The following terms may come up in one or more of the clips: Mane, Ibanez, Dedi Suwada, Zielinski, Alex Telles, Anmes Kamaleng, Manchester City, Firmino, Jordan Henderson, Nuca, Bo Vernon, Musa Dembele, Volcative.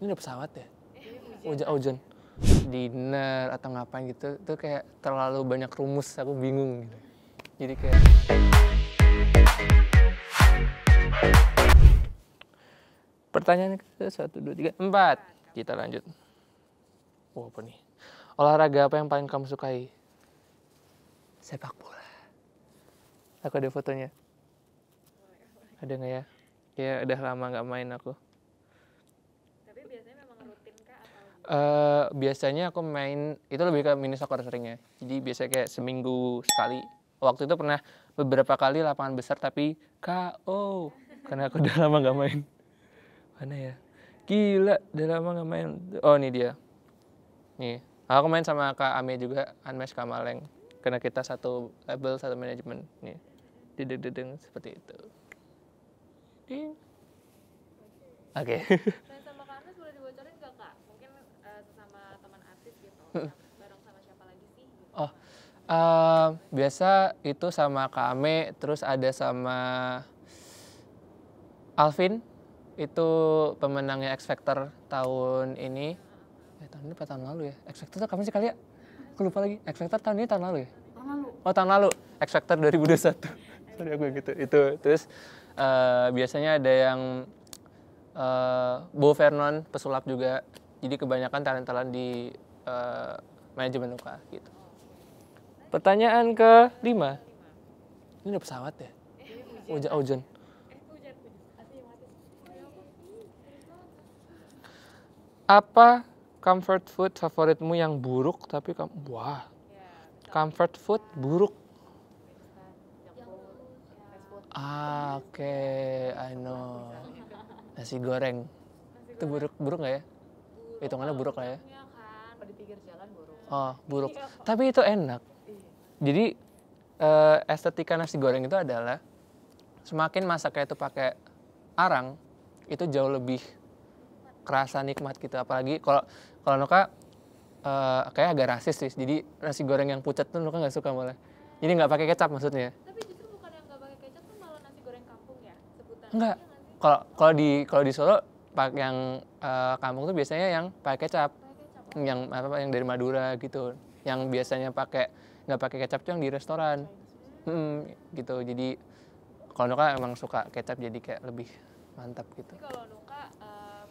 ini udah pesawat ya? Hujan. Dinner atau ngapain gitu, itu kayak terlalu banyak rumus, aku bingung gitu. Jadi kayak... Pertanyaannya ke 1, 2, 3, 4. Kita lanjut. Wah, apa nih? Olahraga apa yang paling kamu sukai? Sepak bola. Aku ada fotonya. Ada nggak ya? Ya, udah lama nggak main aku. Tapi biasanya memang rutin kah? Atau... biasanya aku main, itu lebih ke mini soccer seringnya. Jadi biasanya kayak seminggu sekali. Waktu itu pernah beberapa kali lapangan besar tapi KO. Karena aku udah lama nggak main. Mana ya? Gila, udah lama nggak main. Oh, ini dia. Nih, aku main sama Kak Ame juga, Anmes Kamaleng. Karena kita satu label, satu manajemen. Nih, dedeng seperti itu. Oke. Main sama Kak Anmes boleh dibocorin nggak, Kak? Mungkin sesama teman artis gitu. Bareng sama siapa lagi sih? Oh. Biasa itu sama Kak Ame, terus ada sama Alvin, itu pemenangnya X Factor tahun ini. Tahun ini apa tahun lalu ya? X Factor kapan sih kali ya? Aku lupa lagi. X Factor tahun ini tahun lalu ya? Oh, tahun lalu. X Factor 2021. Sorry aku gitu. Itu. Terus biasanya ada yang Bo Vernon, pesulap juga. Jadi kebanyakan talent-talent di manajemen Nuca gitu. Pertanyaan ke-5. Ini udah pesawat ya? Hujan. Apa comfort food favoritmu yang buruk tapi kamu... Wah, comfort food buruk. Ah, oke. I know. Nasi goreng. Itu buruk nggak ya? Hitungannya buruk lah ya? Oh, buruk. Tapi itu enak. Jadi estetika nasi goreng itu adalah semakin masaknya itu pakai arang, itu jauh lebih kerasa nikmat gitu. Apalagi kalau Nuca kayak agak rasis sih. Jadi nasi goreng yang pucat tuh Nuca nggak suka malah. Jadi nggak pakai kecap maksudnya. Tapi justru bukan yang nggak pakai kecap tuh malah nasi goreng kampung ya sebutannya. Enggak. Kalau di Solo yang kampung tuh biasanya yang pakai kecap. Yang apa yang dari Madura gitu. Yang biasanya nggak pakai kecap tuh yang di restoran gitu. Jadi kalau Nuca emang suka kecap jadi kayak lebih mantap gitu. Jadi kalau Nuca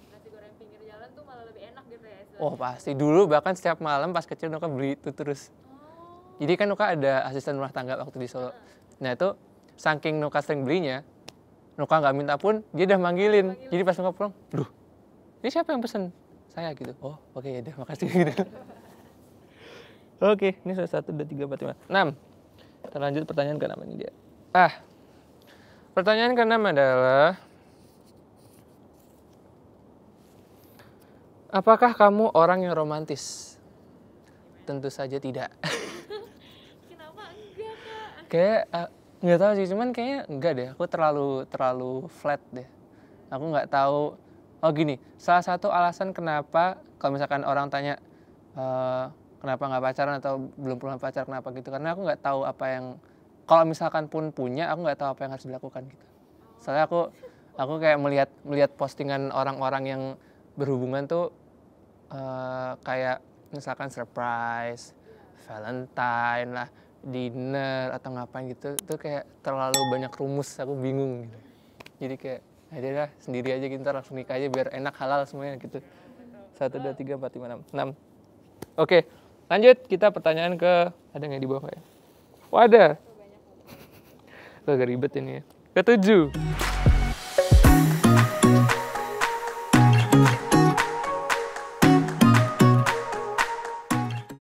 nasi goreng pinggir jalan tuh malah lebih enak gitu ya? Oh pasti, dulu bahkan setiap malam pas kecil Nuca beli itu terus. Oh. Jadi kan Nuca ada asisten rumah tangga waktu di Solo. Nah itu saking Nuca sering belinya, Nuca nggak minta pun dia udah manggilin. Jadi pas Nuca pulang, duh ini siapa yang pesen? Saya gitu. Oh oke ya udah makasih gitu. Oke, ini sudah 1, 2, 3, 4, 5, 6. Kita lanjut pertanyaan ke-6 ini dia. Pertanyaan ke-6 adalah... Apakah kamu orang yang romantis? Tentu saja tidak. Kenapa enggak, Kak? Kayak, nggak tahu sih, cuman kayaknya enggak deh. Aku terlalu flat deh. Aku nggak tahu. Oh gini, salah satu alasan kenapa kalau misalkan orang tanya... kenapa nggak pacaran atau belum pernah pacar, kenapa gitu? Karena aku nggak tahu apa yang, kalau misalkan pun punya, aku nggak tahu apa yang harus dilakukan gitu. Soalnya aku kayak melihat postingan orang-orang yang berhubungan tuh kayak misalkan surprise, Valentine lah, dinner atau ngapain gitu, tuh kayak terlalu banyak rumus, aku bingung gitu. Jadi kayak, aja lah sendiri aja gitu, ntar langsung nikah aja biar enak halal semuanya gitu. 1, 2, 3, 4, 5, 6. Oke. Lanjut, kita pertanyaan ke... Ada nggak di bawah ya? Oh, ada. Agak ribet ini ya. Ke-7.